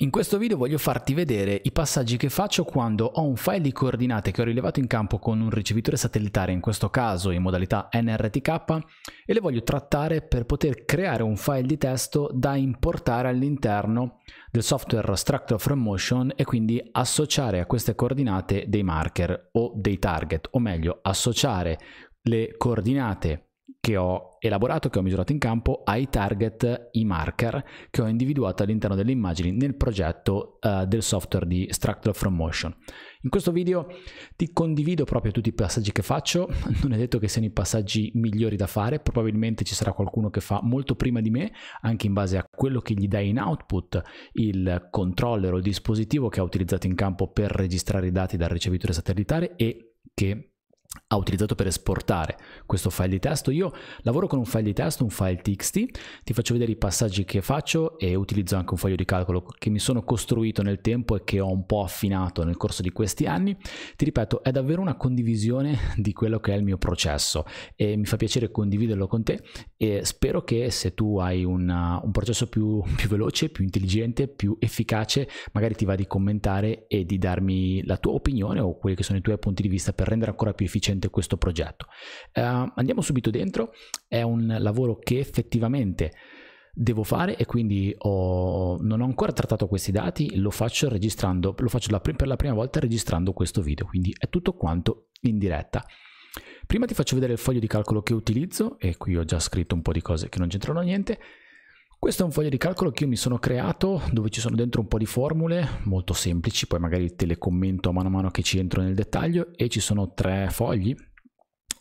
In questo video voglio farti vedere i passaggi che faccio quando ho un file di coordinate che ho rilevato in campo con un ricevitore satellitare, in questo caso in modalità NRTK, e le voglio trattare per poter creare un file di testo da importare all'interno del software Structure from Motion e quindi associare a queste coordinate dei marker o dei target, o meglio associare le coordinate che ho elaborato, che ho misurato in campo, ai target, i marker che ho individuato all'interno delle immagini nel progetto del software di Structure from Motion. In questo video ti condivido proprio tutti i passaggi che faccio, non è detto che siano i passaggi migliori da fare, probabilmente ci sarà qualcuno che fa molto prima di me, anche in base a quello che gli dà in output il controller o il dispositivo che ha utilizzato in campo per registrare i dati dal ricevitore satellitare e che ha utilizzato per esportare questo file di testo. Io lavoro con un file di testo, un file txt, ti faccio vedere i passaggi che faccio e utilizzo anche un foglio di calcolo che mi sono costruito nel tempo e che ho un po' affinato nel corso di questi anni. Ti ripeto, è davvero una condivisione di quello che è il mio processo e mi fa piacere condividerlo con te, e spero che se tu hai un processo più veloce, più intelligente, più efficace, magari ti va di commentare e di darmi la tua opinione o quelli che sono i tuoi punti di vista per rendere ancora più efficace questo progetto. Andiamo subito dentro. È un lavoro che effettivamente devo fare e quindi non ho ancora trattato questi dati, lo faccio per la prima volta registrando questo video, quindi è tutto quanto in diretta. Prima ti faccio vedere il foglio di calcolo che utilizzo, e qui ho già scritto un po' di cose che non c'entrano niente. Questo è un foglio di calcolo che io mi sono creato, dove ci sono dentro un po' di formule molto semplici, poi magari te le commento mano a mano che ci entro nel dettaglio, e ci sono tre fogli,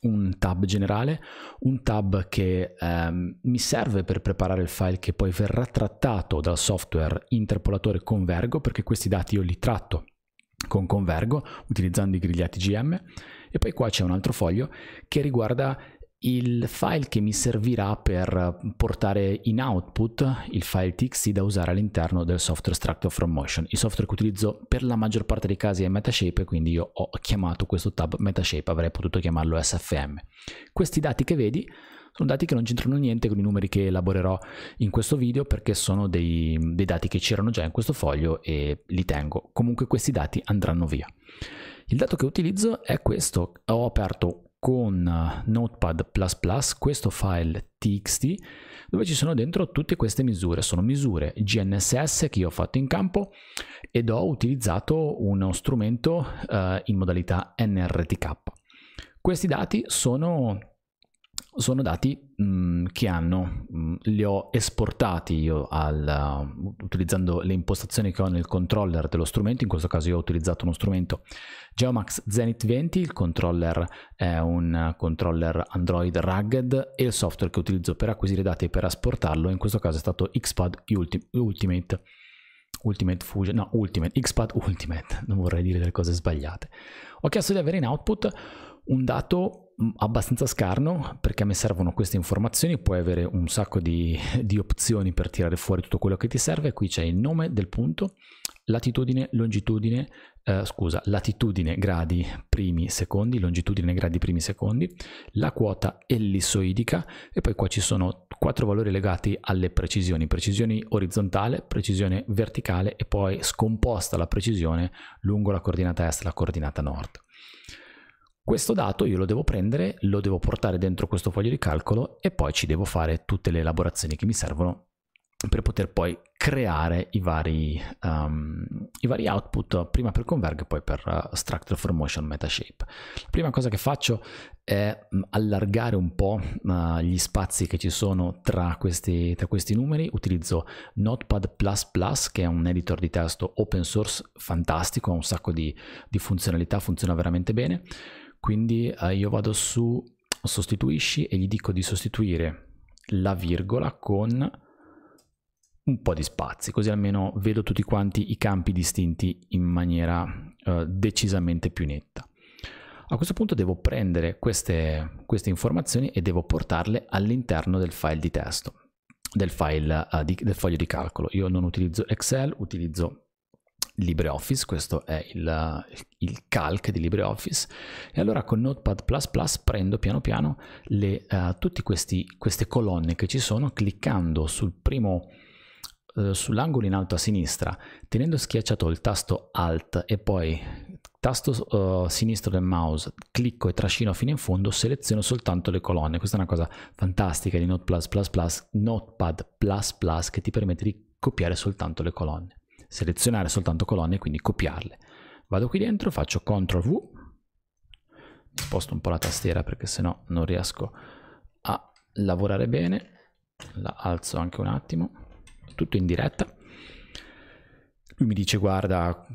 un tab generale, un tab che mi serve per preparare il file che poi verrà trattato dal software interpolatore Convergo, perché questi dati io li tratto con Convergo utilizzando i grigliati GM, e poi qua c'è un altro foglio che riguarda il file che mi servirà per portare in output il file txt da usare all'interno del software Structure from Motion. Il software che utilizzo per la maggior parte dei casi è Metashape, quindi io ho chiamato questo tab Metashape, avrei potuto chiamarlo SFM. Questi dati che vedi sono dati che non c'entrano niente con i numeri che elaborerò in questo video, perché sono dei dati che c'erano già in questo foglio e li tengo. Comunque questi dati andranno via. Il dato che utilizzo è questo. Ho aperto con Notepad++ questo file txt dove ci sono dentro tutte queste misure. Sono misure GNSS che io ho fatto in campo ed ho utilizzato uno strumento in modalità NRTK. Questi dati sono dati che li ho esportati io utilizzando le impostazioni che ho nel controller dello strumento. In questo caso io ho utilizzato uno strumento Geomax Zenith20, il controller è un controller Android Rugged, e il software che utilizzo per acquisire dati e per esportarlo in questo caso è stato Xpad Ultimate, Xpad Ultimate, non vorrei dire delle cose sbagliate. Ho chiesto di avere in output un dato abbastanza scarno perché a me servono queste informazioni. Puoi avere un sacco di opzioni per tirare fuori tutto quello che ti serve. Qui c'è il nome del punto, latitudine, longitudine, latitudine gradi primi secondi, longitudine gradi primi secondi, la quota ellissoidica, e poi qua ci sono 4 valori legati alle precisioni orizzontale, precisione verticale e poi scomposta la precisione lungo la coordinata est e la coordinata nord. Questo dato io lo devo prendere, lo devo portare dentro questo foglio di calcolo e poi ci devo fare tutte le elaborazioni che mi servono per poter poi creare i vari output, prima per Convergo e poi per Structure from Motion Metashape. La prima cosa che faccio è allargare un po' gli spazi che ci sono tra questi numeri. Utilizzo Notepad++, che è un editor di testo open source fantastico, ha un sacco di funzionalità, funziona veramente bene. Quindi io vado su sostituisci e gli dico di sostituire la virgola con un po' di spazi, così almeno vedo tutti quanti i campi distinti in maniera decisamente più netta. A questo punto devo prendere queste informazioni e devo portarle all'interno del file di testo, del foglio di calcolo. Io non utilizzo Excel, utilizzo LibreOffice, questo è il calc di LibreOffice, e allora con Notepad++ prendo piano piano tutte queste colonne che ci sono, cliccando sul primo sull'angolo in alto a sinistra, tenendo schiacciato il tasto Alt e poi tasto sinistro del mouse, clicco e trascino fino in fondo, seleziono soltanto le colonne. Questa è una cosa fantastica di Notepad++, che ti permette di copiare soltanto le colonne, selezionare soltanto colonne e quindi copiarle. Vado qui dentro, faccio CTRL+V, sposto un po' la tastiera perché sennò non riesco a lavorare bene, la alzo anche un attimo, tutto in diretta. Lui mi dice guarda,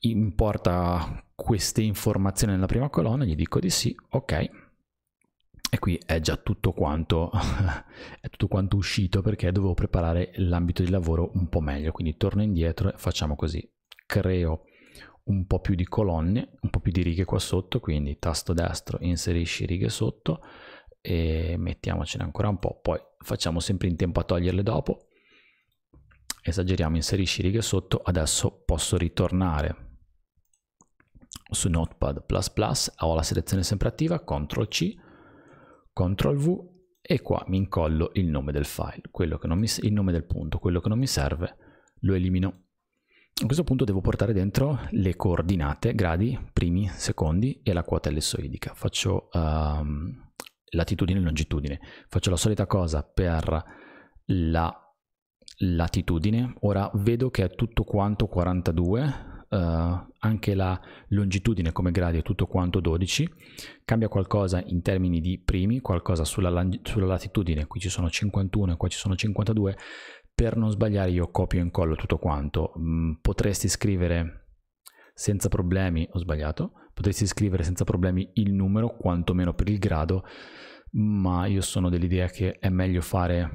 importa queste informazioni nella prima colonna, gli dico di sì, ok, e qui è già tutto quanto è tutto quanto uscito, perché dovevo preparare l'ambito di lavoro un po' meglio. Quindi torno indietro e facciamo così, creo un po' più di colonne, un po' più di righe qua sotto, quindi tasto destro, inserisci righe sotto e mettiamocene ancora un po', poi facciamo sempre in tempo a toglierle dopo, esageriamo, inserisci righe sotto. Adesso posso ritornare su Notepad++, ho la selezione sempre attiva, CTRL+C, CTRL+V e qua mi incollo il nome del file, quello che non mi, il nome del punto, quello che non mi serve lo elimino. A questo punto devo portare dentro le coordinate, gradi, primi, secondi e la quota ellissoidica. Faccio latitudine e longitudine, faccio la solita cosa per la latitudine, ora vedo che è tutto quanto 42, anche la longitudine come gradi è tutto quanto 12, cambia qualcosa in termini di primi, qualcosa sulla latitudine, qui ci sono 51 e qua ci sono 52, per non sbagliare io copio e incollo tutto quanto. Potresti scrivere senza problemi, ho sbagliato, potresti scrivere senza problemi il numero, quantomeno per il grado, ma io sono dell'idea che è meglio fare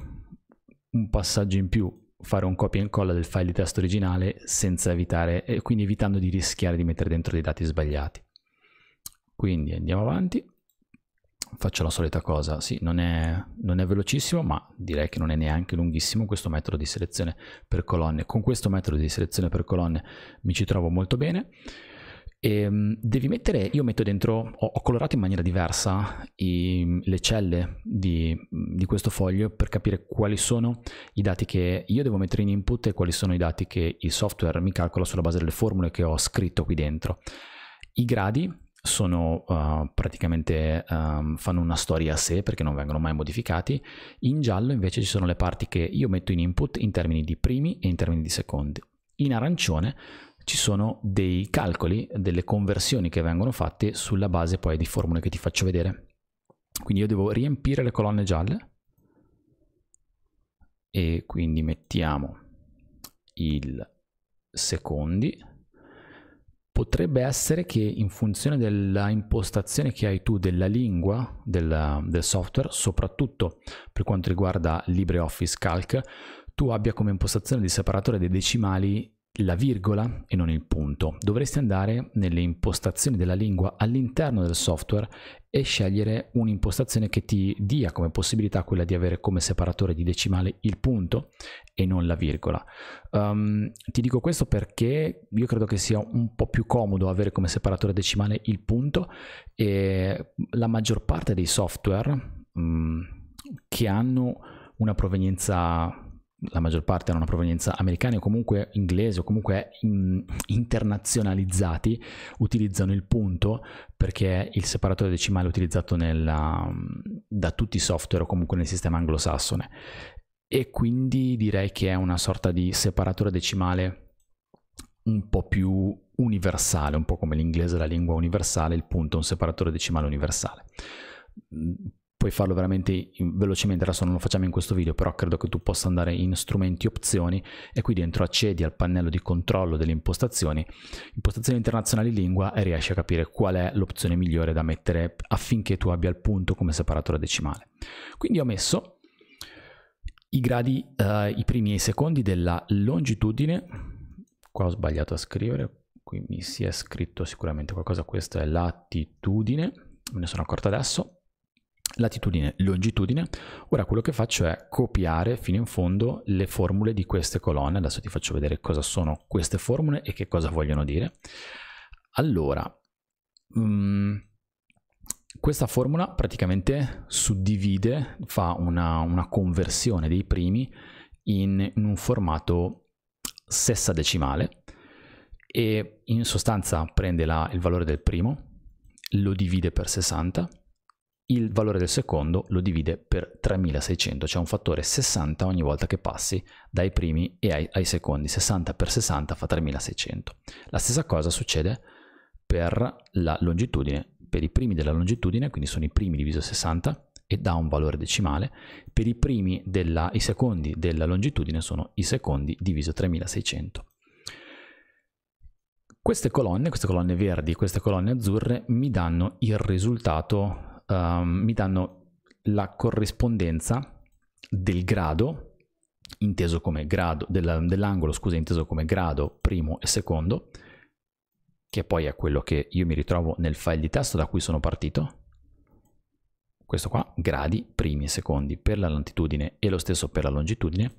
un passaggio in più, fare un copia e incolla del file di testo originale senza evitare, e quindi evitando di rischiare di mettere dentro dei dati sbagliati. Quindi andiamo avanti, faccio la solita cosa, sì, non è velocissimo, ma direi che non è neanche lunghissimo questo metodo di selezione per colonne. Con questo metodo di selezione per colonne mi ci trovo molto bene. E devi mettere, io metto dentro, ho colorato in maniera diversa le celle di questo foglio per capire quali sono i dati che io devo mettere in input e quali sono i dati che il software mi calcola sulla base delle formule che ho scritto qui dentro. I gradi sono praticamente fanno una storia a sé perché non vengono mai modificati. In giallo invece ci sono le parti che io metto in input in termini di primi e in termini di secondi. In arancione ci sono dei calcoli, delle conversioni che vengono fatte sulla base poi di formule che ti faccio vedere. Quindi io devo riempire le colonne gialle e quindi mettiamo il secondi. Potrebbe essere che in funzione della impostazione che hai tu della lingua del software, soprattutto per quanto riguarda LibreOffice Calc, tu abbia come impostazione di separatore dei decimali la virgola e non il punto. Dovresti andare nelle impostazioni della lingua all'interno del software e scegliere un'impostazione che ti dia come possibilità quella di avere come separatore di decimale il punto e non la virgola. Ti dico questo perché io credo che sia un po' più comodo avere come separatore decimale il punto, e la maggior parte dei software che hanno una provenienza, la maggior parte hanno una provenienza americana o comunque inglese o comunque internazionalizzati, utilizzano il punto perché è il separatore decimale utilizzato da tutti i software o comunque nel sistema anglosassone, e quindi direi che è una sorta di separatore decimale un po' più universale, un po' come l'inglese è la lingua universale, il punto è un separatore decimale universale. Puoi farlo veramente velocemente, adesso non lo facciamo in questo video, però credo che tu possa andare in strumenti, opzioni, e qui dentro accedi al pannello di controllo delle impostazioni, impostazioni internazionali lingua, e riesci a capire qual è l'opzione migliore da mettere affinché tu abbia il punto come separatore decimale. Quindi ho messo i gradi, i primi e i secondi della longitudine, qua ho sbagliato a scrivere, qui mi si è scritto sicuramente qualcosa, questa è latitudine, me ne sono accorto adesso, latitudine, longitudine. Ora quello che faccio è copiare fino in fondo le formule di queste colonne. Adesso ti faccio vedere cosa sono queste formule e che cosa vogliono dire. Allora, questa formula praticamente suddivide, fa una conversione dei primi in un formato sessadecimale e in sostanza prende il valore del primo, lo divide per 60, il valore del secondo lo divide per 3600, cioè un fattore 60 ogni volta che passi dai primi e ai secondi. 60 per 60 fa 3600. La stessa cosa succede per la longitudine, per i primi della longitudine, quindi sono i primi diviso 60 e dà un valore decimale, per i primi i secondi della longitudine sono i secondi diviso 3600. Queste colonne verdi, queste colonne azzurre mi danno il risultato, mi danno la corrispondenza del grado, inteso come grado, dell'angolo, scusa, inteso come grado primo e secondo, che poi è quello che io mi ritrovo nel file di testo da cui sono partito. Questo qua, gradi primi e secondi per la latitudine e lo stesso per la longitudine,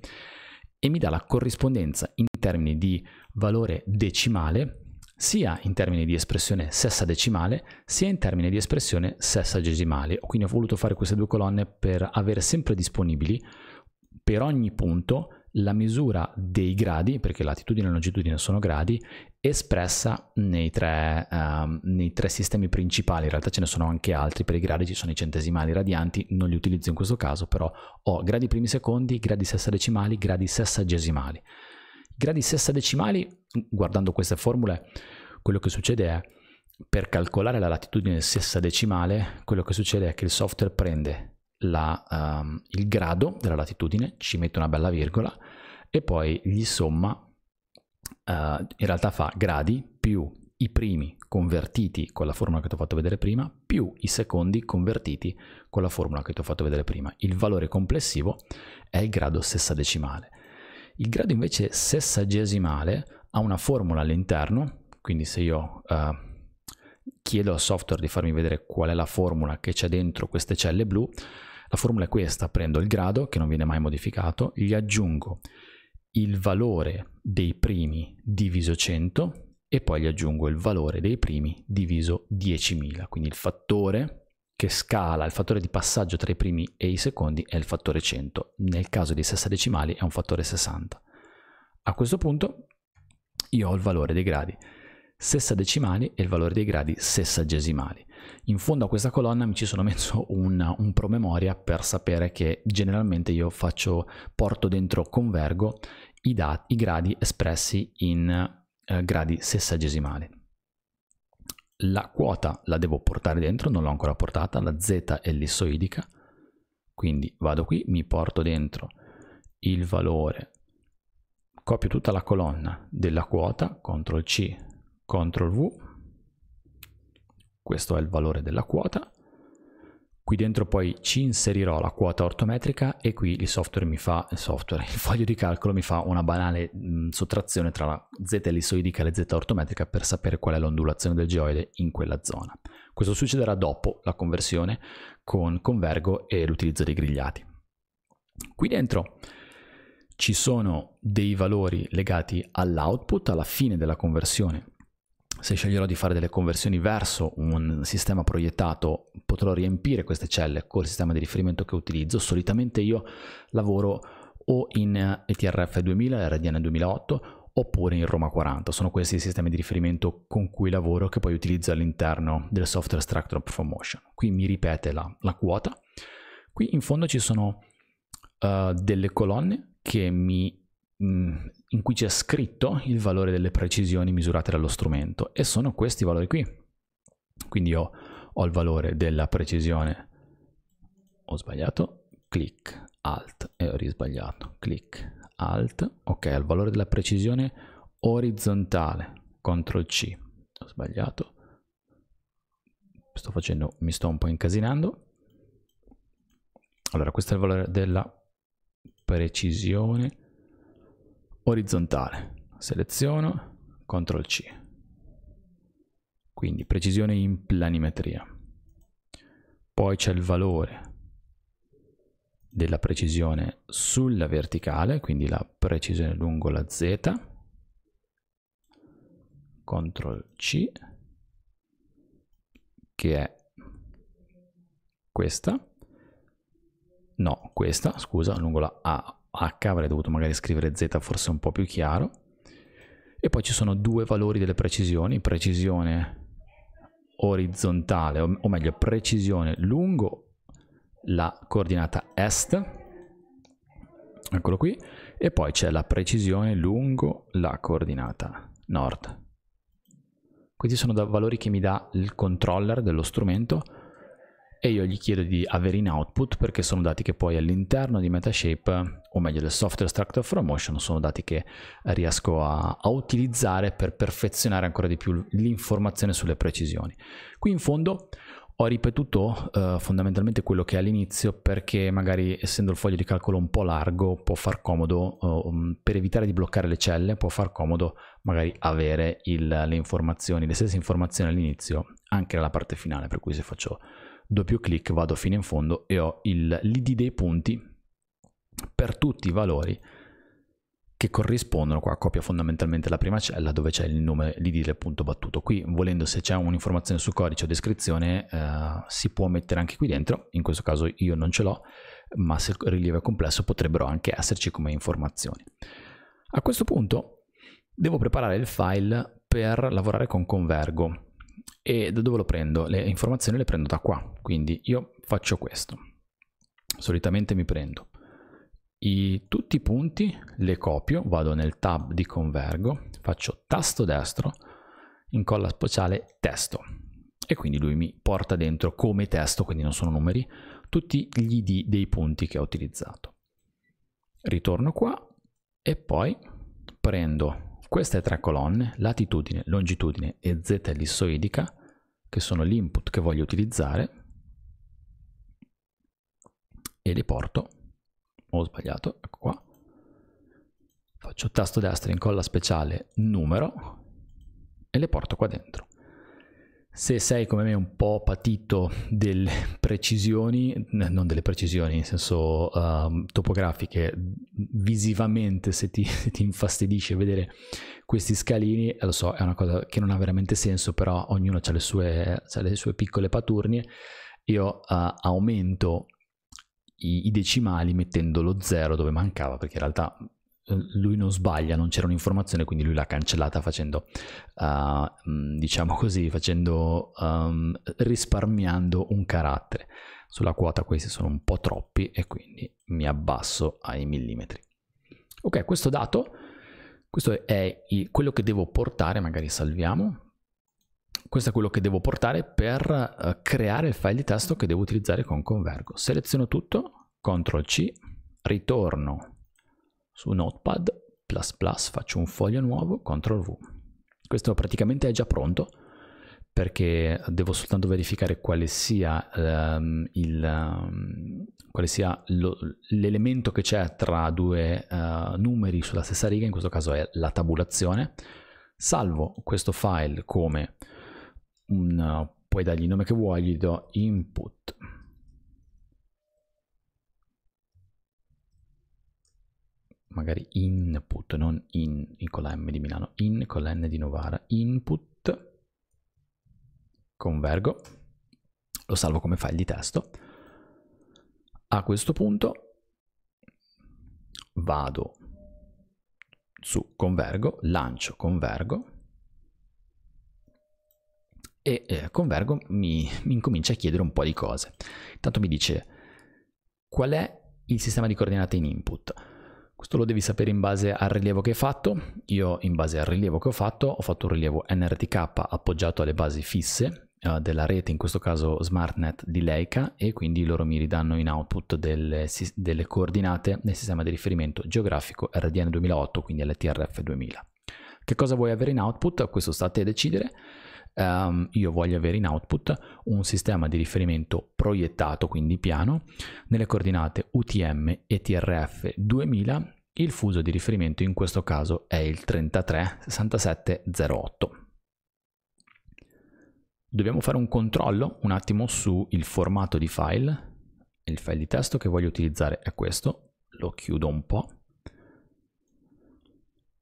e mi dà la corrispondenza in termini di valore decimale, sia in termini di espressione sessadecimale, sia in termini di espressione sessagesimale. Quindi ho voluto fare queste due colonne per avere sempre disponibili per ogni punto la misura dei gradi, perché latitudine e longitudine sono gradi, espressa nei tre sistemi principali. In realtà ce ne sono anche altri per i gradi, ci sono i centesimali, i radianti, non li utilizzo in questo caso, però ho gradi primi secondi, gradi sessadecimali, gradi sessagesimali. I gradi sessadecimali, guardando queste formule, quello che succede è, per calcolare la latitudine sessadecimale, quello che succede è che il software prende il grado della latitudine, ci mette una bella virgola e poi gli somma, in realtà fa gradi più i primi convertiti con la formula che ti ho fatto vedere prima più i secondi convertiti con la formula che ti ho fatto vedere prima. Il valore complessivo è il grado sessadecimale. Il grado invece sessagesimale ha una formula all'interno, quindi se io chiedo al software di farmi vedere qual è la formula che c'è dentro queste celle blu, la formula è questa: prendo il grado, che non viene mai modificato, gli aggiungo il valore dei primi diviso 100 e poi gli aggiungo il valore dei primi diviso 10.000, quindi il fattore che scala, il fattore di passaggio tra i primi e i secondi è il fattore 100, nel caso di sessadecimali è un fattore 60. A questo punto io ho il valore dei gradi sessadecimali e il valore dei gradi sessagesimali. In fondo a questa colonna mi ci sono messo un promemoria per sapere che generalmente io porto dentro Convergo i gradi espressi in gradi sessagesimali. La quota la devo portare dentro, non l'ho ancora portata, la z ellissoidica, quindi vado qui, mi porto dentro il valore, copio tutta la colonna della quota, CTRL C, CTRL V, questo è il valore della quota, qui dentro poi ci inserirò la quota ortometrica e qui il foglio di calcolo mi fa una banale sottrazione tra la z ellissoidica e la z ortometrica per sapere qual è l'ondulazione del geoide in quella zona. Questo succederà dopo la conversione con Convergo e l'utilizzo dei grigliati. Qui dentro ci sono dei valori legati all'output, alla fine della conversione. Se sceglierò di fare delle conversioni verso un sistema proiettato, potrò riempire queste celle col sistema di riferimento che utilizzo. Solitamente io lavoro o in ETRF2000, RDN2008 oppure in Roma40. Sono questi i sistemi di riferimento con cui lavoro, che poi utilizzo all'interno del software Structure from Motion. Qui mi ripete la quota. Qui in fondo ci sono delle colonne che in cui c'è scritto il valore delle precisioni misurate dallo strumento, e sono questi valori qui. Quindi io ho il valore della precisione, ho sbagliato, clic alt e ho risbagliato, clic alt, ok, il valore della precisione orizzontale, CTRL C, ho sbagliato, mi sto un po' incasinando. Allora, questo è il valore della precisione orizzontale, seleziono, CTRL C, quindi precisione in planimetria. Poi c'è il valore della precisione sulla verticale, quindi la precisione lungo la Z, CTRL C, che è questa, lungo la A H, avrei dovuto magari scrivere Z forse un po' più chiaro. E poi ci sono due valori delle precisioni, precisione orizzontale, o meglio precisione lungo la coordinata est, eccolo qui, e poi c'è la precisione lungo la coordinata nord. Questi sono valori che mi dà il controller dello strumento e io gli chiedo di avere in output, perché sono dati che poi all'interno di Metashape, o meglio del software Structure from Motion, sono dati che riesco a utilizzare per perfezionare ancora di più l'informazione sulle precisioni. Qui in fondo ho ripetuto fondamentalmente quello che è all'inizio, perché magari essendo il foglio di calcolo un po' largo può far comodo, per evitare di bloccare le celle, può far comodo magari avere le stesse informazioni all'inizio anche nella parte finale, per cui se faccio doppio clic vado fino in fondo e ho l'id dei punti per tutti i valori che corrispondono. Qua copia fondamentalmente la prima cella dove c'è il nome, l'id del punto battuto. Qui volendo, se c'è un'informazione su codice o descrizione, si può mettere anche qui dentro. In questo caso io non ce l'ho, ma se il rilievo è complesso potrebbero anche esserci come informazioni. A questo punto devo preparare il file per lavorare con Convergo. E da dove lo prendo? Le informazioni le prendo da qua, quindi io faccio questo. Solitamente mi prendo tutti i punti, le copio, vado nel tab di Convergo, faccio tasto destro, incolla speciale testo, e quindi lui mi porta dentro come testo, quindi non sono numeri, tutti gli ID dei punti che ho utilizzato. Ritorno qua e poi prendo queste tre colonne, latitudine, longitudine e z ellissoidica, che sono l'input che voglio utilizzare, e le porto. Ho sbagliato, ecco qua, faccio tasto destro, incolla speciale numero e le porto qua dentro. Se sei come me un po' patito delle precisioni, non delle precisioni in senso topografiche, visivamente se ti infastidisce vedere questi scalini, lo so, è una cosa che non ha veramente senso, però ognuno ha le sue piccole paturnie. Io aumento i decimali mettendo lo 0 dove mancava, perché in realtà lui non sbaglia, non c'era un'informazione, quindi lui l'ha cancellata facendo diciamo così, risparmiando un carattere. Sulla quota questi sono un po' troppi e quindi mi abbasso ai millimetri. Ok, questo dato, questo è quello che devo portare, magari salviamo. Questo è quello che devo portare per creare il file di testo che devo utilizzare con Convergo. Seleziono tutto, CTRL C, ritorno su Notepad++, faccio un foglio nuovo, CTRL V. Questo praticamente è già pronto, perché devo soltanto verificare quale sia l'elemento che c'è tra due numeri sulla stessa riga, in questo caso è la tabulazione. Salvo questo file come... puoi dargli il nome che vuoi, gli do input magari input, non in con la M di Milano, in con la N di Novara, input Convergo, lo salvo come file di testo. A questo punto vado su Convergo, lancio Convergo e Convergo mi incomincia a chiedere un po' di cose. Intanto mi dice qual è il sistema di coordinate in input. Questo lo devi sapere in base al rilievo che hai fatto. Io in base al rilievo che ho fatto un rilievo NRTK appoggiato alle basi fisse della rete, in questo caso SmartNet di Leica, e quindi loro mi ridanno in output delle coordinate nel sistema di riferimento geografico RDN2008, quindi l'ETRF2000. Che cosa vuoi avere in output? Questo state a decidere. Io voglio avere in output un sistema di riferimento proiettato, quindi piano, nelle coordinate UTM ETRF2000, il fuso di riferimento in questo caso è il 336708. Dobbiamo fare un controllo un attimo sul formato di file. Il file di testo che voglio utilizzare è questo, lo chiudo un po'.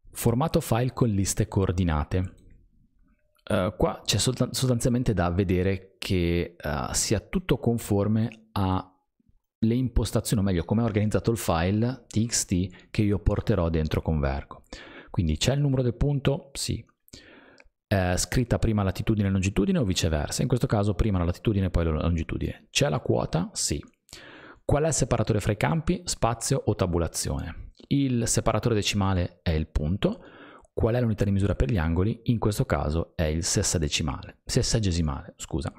Formato file con liste coordinate. Qua c'è sostanzialmente da vedere che sia tutto conforme a le impostazioni, o meglio come è organizzato il file txt che io porterò dentro Convergo. Quindi c'è il numero del punto? Sì. È scritta prima latitudine e longitudine o viceversa? In questo caso prima la latitudine e poi la longitudine. C'è la quota? Sì. Qual è il separatore fra i campi? Spazio o tabulazione? Il separatore decimale è il punto. Qual è l'unità di misura per gli angoli? In questo caso è il sessagesimale, scusa.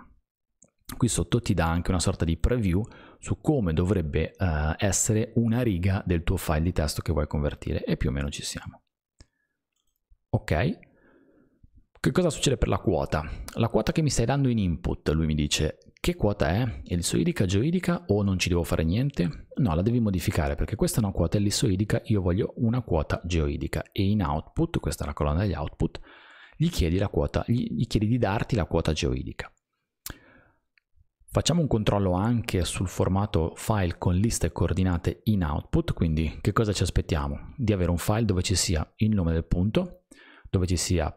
Qui sotto ti dà anche una sorta di preview su come dovrebbe essere una riga del tuo file di testo che vuoi convertire, e più o meno ci siamo. Ok. Che cosa succede per la quota? La quota che mi stai dando in input, lui mi dice che quota è? Ellissoidica, geoidica o non ci devo fare niente? No, la devi modificare perché questa è una quota ellissoidica, io voglio una quota geoidica, e in output, questa è la colonna degli output, gli chiedi la quota, gli chiedi di darti la quota geoidica. Facciamo un controllo anche sul formato file con liste e coordinate in output, quindi che cosa ci aspettiamo? Di avere un file dove ci sia il nome del punto, dove ci sia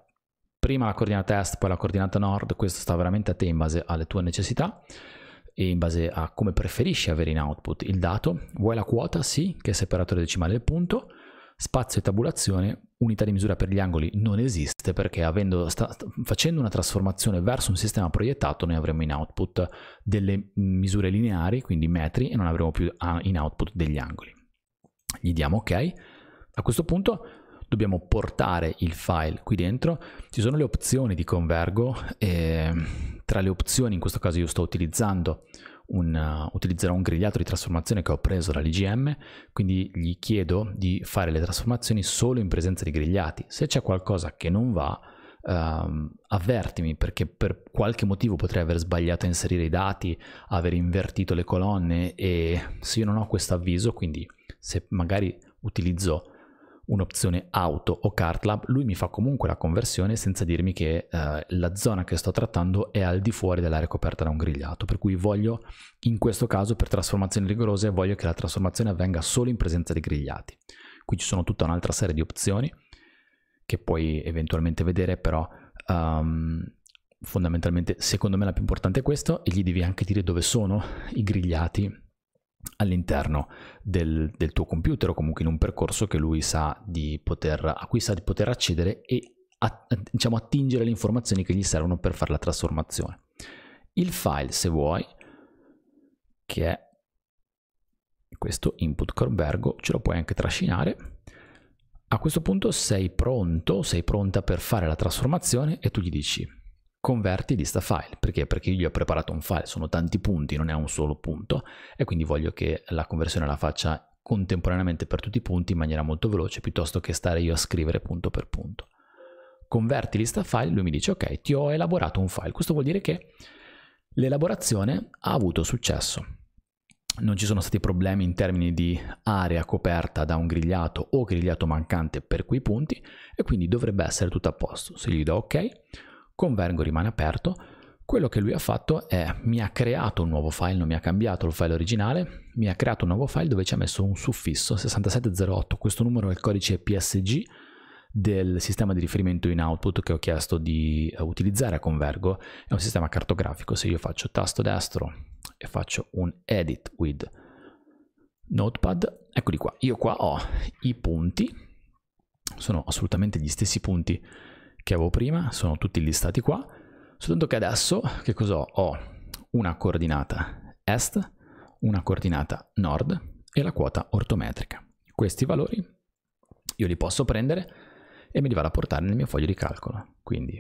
prima la coordinata est, poi la coordinata nord. Questo sta veramente a te in base alle tue necessità e in base a come preferisci avere in output il dato. Vuoi la quota? Sì, che è separatore decimale del punto. Spazio e tabulazione, unità di misura per gli angoli non esiste perché facendo una trasformazione verso un sistema proiettato noi avremo in output delle misure lineari, quindi metri, e non avremo più in output degli angoli. Gli diamo ok. A questo punto dobbiamo portare il file qui dentro. Ci sono le opzioni di Convergo e tra le opzioni, in questo caso io sto utilizzando utilizzerò un grigliato di trasformazione che ho preso dall'IGM, quindi gli chiedo di fare le trasformazioni solo in presenza di grigliati. Se c'è qualcosa che non va, avvertimi, perché per qualche motivo potrei aver sbagliato a inserire i dati, aver invertito le colonne, e se io non ho questo avviso, quindi se magari utilizzo un'opzione auto o cartlab, lui mi fa comunque la conversione senza dirmi che la zona che sto trattando è al di fuori dell'area coperta da un grigliato, per cui voglio, in questo caso per trasformazioni rigorose, voglio che la trasformazione avvenga solo in presenza di grigliati. Qui ci sono tutta un'altra serie di opzioni che puoi eventualmente vedere, però fondamentalmente secondo me la più importante è questo, e gli devi anche dire dove sono i grigliati all'interno del tuo computer, o comunque in un percorso che lui sa di poter accedere e diciamo attingere le informazioni che gli servono per fare la trasformazione. Il file, se vuoi, che è questo input Convergo, ce lo puoi anche trascinare. A questo punto sei pronta per fare la trasformazione, e tu gli dici converti lista file. Perché? Perché io gli ho preparato un file, sono tanti punti, non è un solo punto, e quindi voglio che la conversione la faccia contemporaneamente per tutti i punti in maniera molto veloce, piuttosto che stare io a scrivere punto per punto. Converti lista file, lui mi dice ok, ti ho elaborato un file. Questo vuol dire che l'elaborazione ha avuto successo, non ci sono stati problemi in termini di area coperta da un grigliato o grigliato mancante per quei punti, e quindi dovrebbe essere tutto a posto. Se gli do ok, Convergo rimane aperto. Quello che lui ha fatto è mi ha creato un nuovo file, non mi ha cambiato il file originale, mi ha creato un nuovo file dove ci ha messo un suffisso 6708, questo numero è il codice PSG del sistema di riferimento in output che ho chiesto di utilizzare a Convergo. È un sistema cartografico, se io faccio tasto destro e faccio un edit with notepad, eccoli qua, io qua ho i punti, sono assolutamente gli stessi punti che avevo prima, sono tutti listati qua, soltanto che adesso che cosa ho? Ho una coordinata est, una coordinata nord e la quota ortometrica. Questi valori io li posso prendere e me li vado a portare nel mio foglio di calcolo. Quindi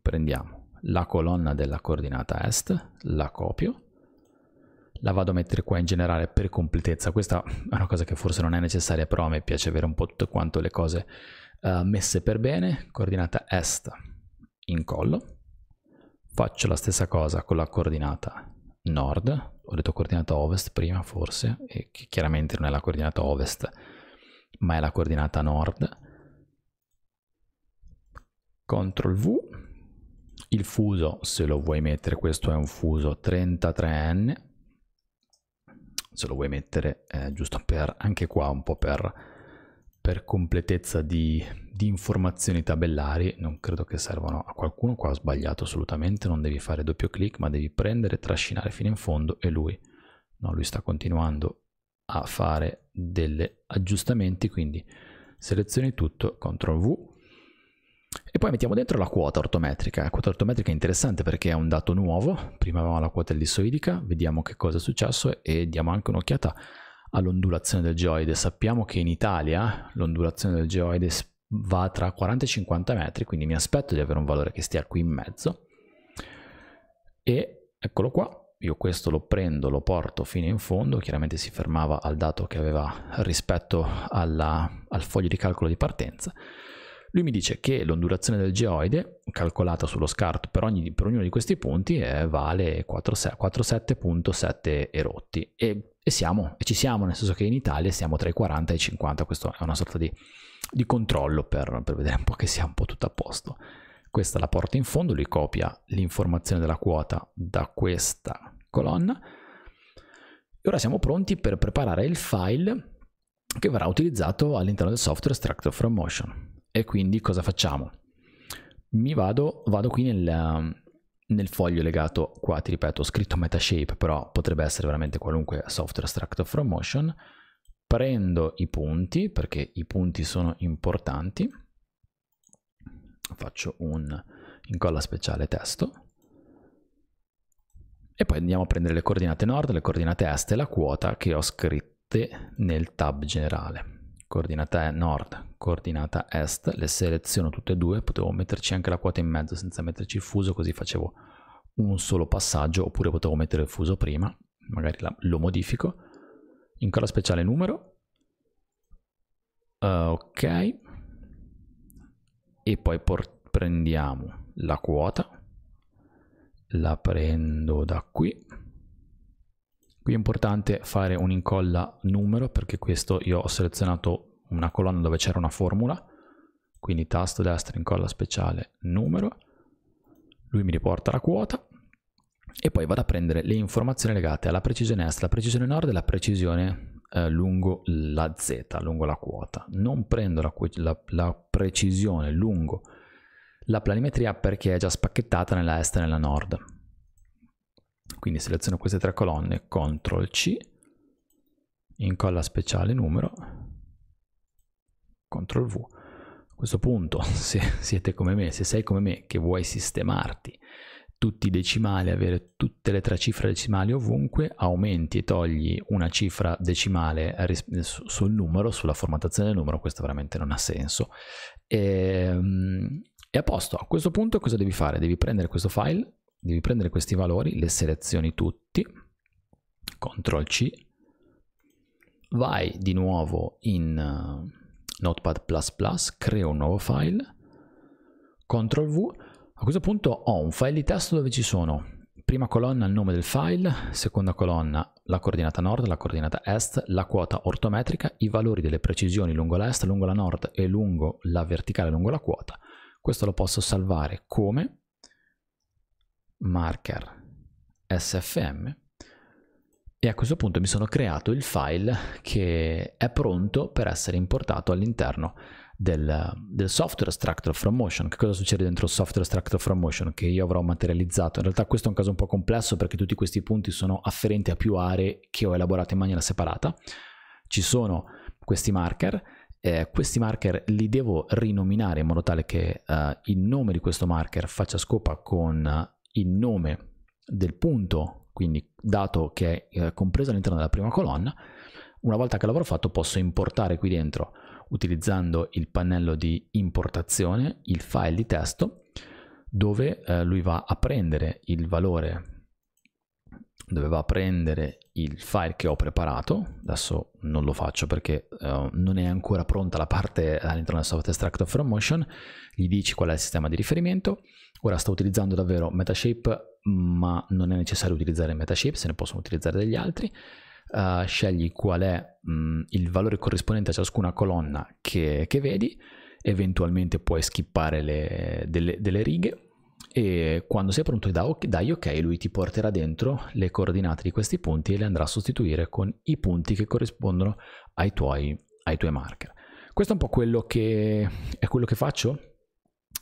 prendiamo la colonna della coordinata est, la copio, la vado a mettere qua in generale per completezza. Questa è una cosa che forse non è necessaria, però a me piace avere un po' tutte quanto le cose messe per bene. Coordinata est, incollo, faccio la stessa cosa con la coordinata nord, ho detto coordinata ovest prima forse, e che chiaramente non è la coordinata ovest ma è la coordinata nord. Ctrl V, il fuso se lo vuoi mettere, questo è un fuso 33N, se lo vuoi mettere giusto per, anche qua un po' per completezza di informazioni tabellari, non credo che servano a qualcuno. Qua ho sbagliato assolutamente, non devi fare doppio clic ma devi prendere, trascinare fino in fondo e lui No, lui sta continuando a fare degli aggiustamenti, quindi selezioni tutto, CTRL V, e poi mettiamo dentro la quota ortometrica. La quota ortometrica è interessante perché è un dato nuovo. Prima avevamo la quota ellissoidica, vediamo che cosa è successo e diamo anche un'occhiata all'ondulazione del geoide. Sappiamo che in Italia l'ondulazione del geoide va tra 40 e 50 metri, quindi mi aspetto di avere un valore che stia qui in mezzo, e eccolo qua. Io questo lo prendo, lo porto fino in fondo, chiaramente si fermava al dato che aveva rispetto al foglio di calcolo di partenza. Lui mi dice che l'ondulazione del geoide, calcolata sullo scarto per ognuno di questi punti, vale 47.7 erotti. E ci siamo, nel senso che in Italia siamo tra i 40 e i 50, questo è una sorta di controllo per vedere un po' che sia un po' tutto a posto. Questa la porta in fondo, lui copia l'informazione della quota da questa colonna. E ora siamo pronti per preparare il file che verrà utilizzato all'interno del software Structure from Motion. E quindi cosa facciamo? Vado qui nel foglio legato qua, ti ripeto, ho scritto Metashape, però potrebbe essere veramente qualunque software Structure from Motion. Prendo i punti, perché i punti sono importanti. Faccio un incolla speciale testo e poi andiamo a prendere le coordinate nord, le coordinate est e la quota che ho scritte nel tab generale. Coordinata è nord, coordinata est, le seleziono tutte e due. Potevo metterci anche la quota in mezzo senza metterci il fuso, così facevo un solo passaggio, oppure potevo mettere il fuso prima, magari lo modifico. Incolla speciale numero, ok, e poi prendiamo la quota, la prendo da qui. Qui è importante fare un incolla numero, perché questo io ho selezionato una colonna dove c'era una formula, quindi tasto destro incolla speciale numero, lui mi riporta la quota e poi vado a prendere le informazioni legate alla precisione est, la precisione nord e la precisione lungo la z, lungo la quota. Non prendo la precisione lungo la planimetria perché è già spacchettata nella est e nella nord. Quindi seleziono queste tre colonne, CTRL C, incolla speciale numero, CTRL V. A questo punto, se siete come me, se sei come me che vuoi sistemarti tutti i decimali, avere tutte le tre cifre decimali ovunque, aumenti e togli una cifra decimale sul numero, sulla formattazione del numero, questo veramente non ha senso. E a posto. A questo punto cosa devi fare? Devi prendere questo file, devi prendere questi valori, le selezioni tutti, CTRL C, vai di nuovo in Notepad++, creo un nuovo file, CTRL V. A questo punto ho un file di testo dove ci sono prima colonna il nome del file, seconda colonna la coordinata nord, la coordinata est, la quota ortometrica, i valori delle precisioni lungo la est, lungo la nord e lungo la verticale, lungo la quota. Questo lo posso salvare come marker sfm e a questo punto mi sono creato il file che è pronto per essere importato all'interno del software Structure from Motion. Che cosa succede dentro il software Structure from Motion? Che io avrò materializzato, in realtà questo è un caso un po' complesso perché tutti questi punti sono afferenti a più aree che ho elaborato in maniera separata. Ci sono questi marker. Questi marker li devo rinominare in modo tale che il nome di questo marker faccia scopa con il nome del punto, quindi dato che è compreso all'interno della prima colonna. Una volta che l'avrò fatto posso importare qui dentro utilizzando il pannello di importazione il file di testo dove lui va a prendere il valore, dove va a prendere il file che ho preparato. Adesso non lo faccio perché non è ancora pronta la parte all'interno del software Structure from Motion. Gli dici qual è il sistema di riferimento. Ora sto utilizzando davvero Metashape, ma non è necessario utilizzare Metashape, se ne possono utilizzare degli altri. Scegli qual è il valore corrispondente a ciascuna colonna che vedi, eventualmente puoi skippare delle righe. E quando sei pronto dai ok, lui ti porterà dentro le coordinate di questi punti e le andrà a sostituire con i punti che corrispondono ai tuoi marker. Questo è un po' quello che faccio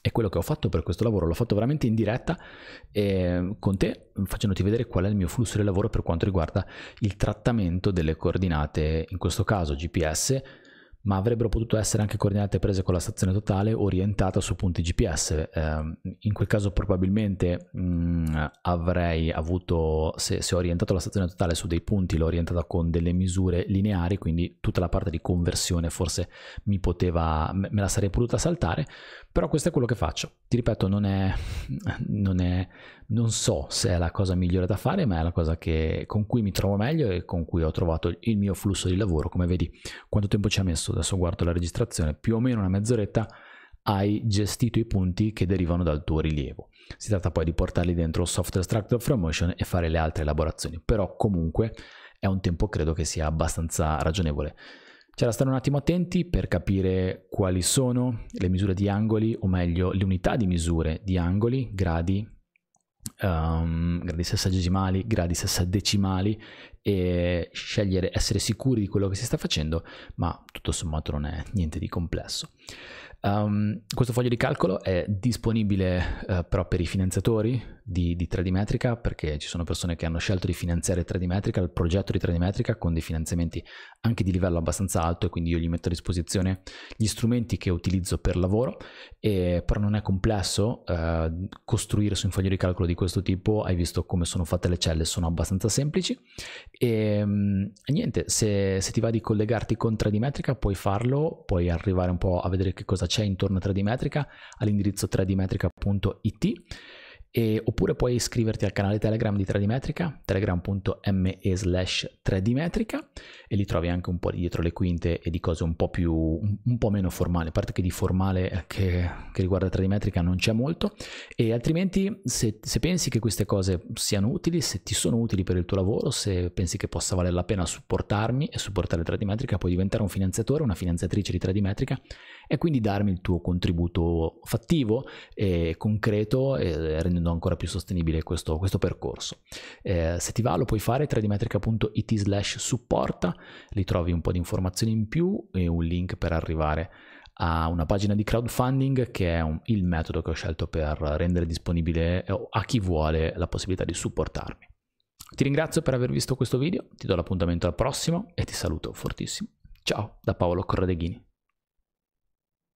è quello che ho fatto per questo lavoro. L'ho fatto veramente in diretta con te, facendoti vedere qual è il mio flusso di lavoro per quanto riguarda il trattamento delle coordinate, in questo caso GPS, ma avrebbero potuto essere anche coordinate prese con la stazione totale orientata su punti GPS. In quel caso probabilmente avrei avuto, se ho orientato la stazione totale su dei punti, l'ho orientata con delle misure lineari, quindi tutta la parte di conversione forse me la sarei potuta saltare, però questo è quello che faccio. Ti ripeto, non so se è la cosa migliore da fare, ma è la cosa con cui mi trovo meglio e con cui ho trovato il mio flusso di lavoro. Come vedi, quanto tempo ci ha messo? Adesso guardo la registrazione, più o meno una mezz'oretta hai gestito i punti che derivano dal tuo rilievo. Si tratta poi di portarli dentro il software Structure from Motion e fare le altre elaborazioni, però comunque è un tempo credo che sia abbastanza ragionevole. C'è da stare un attimo attenti per capire quali sono le misure di angoli, o meglio le unità di misure di angoli, gradi sessagesimali, gradi sessadecimali, e scegliere, essere sicuri di quello che si sta facendo, ma tutto sommato non è niente di complesso. Questo foglio di calcolo è disponibile però per i finanziatori di 3D Metrica, perché ci sono persone che hanno scelto di finanziare 3D Metrica, il progetto di 3D Metrica, con dei finanziamenti anche di livello abbastanza alto, e quindi io gli metto a disposizione gli strumenti che utilizzo per lavoro. Però non è complesso costruire su un foglio di calcolo di questo tipo. Hai visto come sono fatte le celle, sono abbastanza semplici. E niente, se ti va di collegarti con 3D Metrica puoi farlo, puoi arrivare un po' a vedere che cosa c'è intorno a 3D Metrica all'indirizzo 3dmetrica.it, oppure puoi iscriverti al canale Telegram di 3D Metrica, telegram.me/3dmetrica, e lì trovi anche un po' di dietro le quinte e di cose un po' meno formali. A parte che di formale che riguarda 3D Metrica non c'è molto, e altrimenti se pensi che queste cose siano utili, se ti sono utili per il tuo lavoro, se pensi che possa valer la pena supportarmi e supportare 3D Metrica, puoi diventare un finanziatore, una finanziatrice di 3D Metrica e quindi darmi il tuo contributo fattivo e concreto, e rendendo ancora più sostenibile questo percorso. Se ti va lo puoi fare, 3dmetrica.it/supporta, lì trovi un po' di informazioni in più e un link per arrivare a una pagina di crowdfunding, che è il metodo che ho scelto per rendere disponibile a chi vuole la possibilità di supportarmi. Ti ringrazio per aver visto questo video, ti do l'appuntamento al prossimo e ti saluto fortissimo. Ciao da Paolo Corradeghini.